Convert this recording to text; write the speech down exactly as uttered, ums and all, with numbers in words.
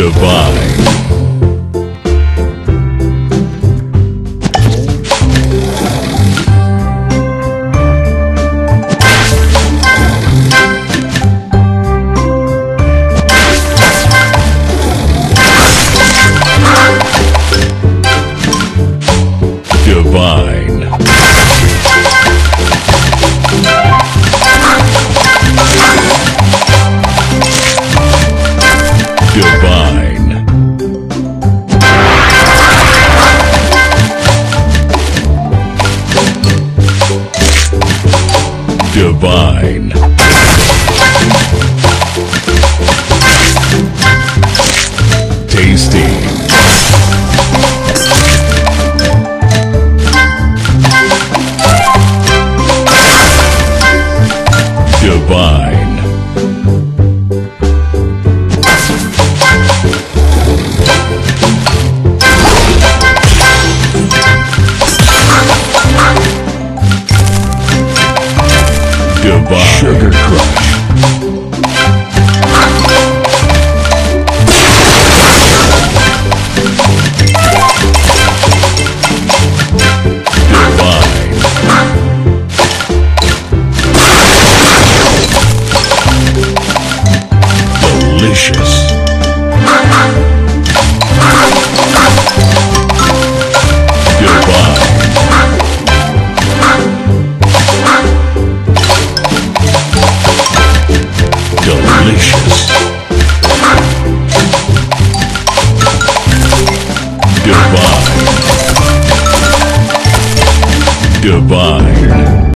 divine. Divine. Divine. Divine. Tasty. Divine. Divine. Sugar Crush.